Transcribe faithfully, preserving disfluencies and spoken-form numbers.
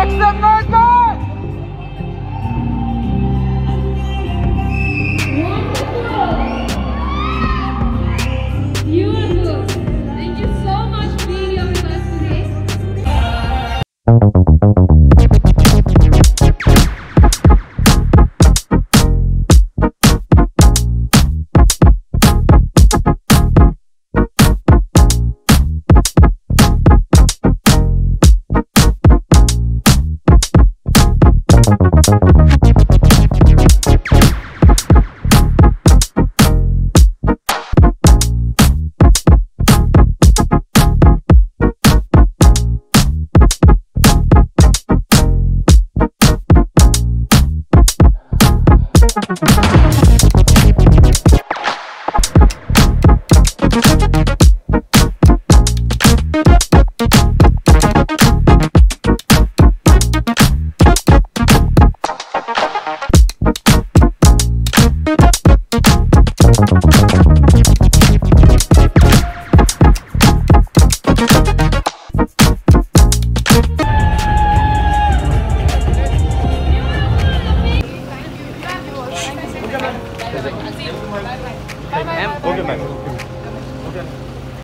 Make some noise, boys! Wonderful! Beautiful! Thank you so much for being here with us today. Thank you.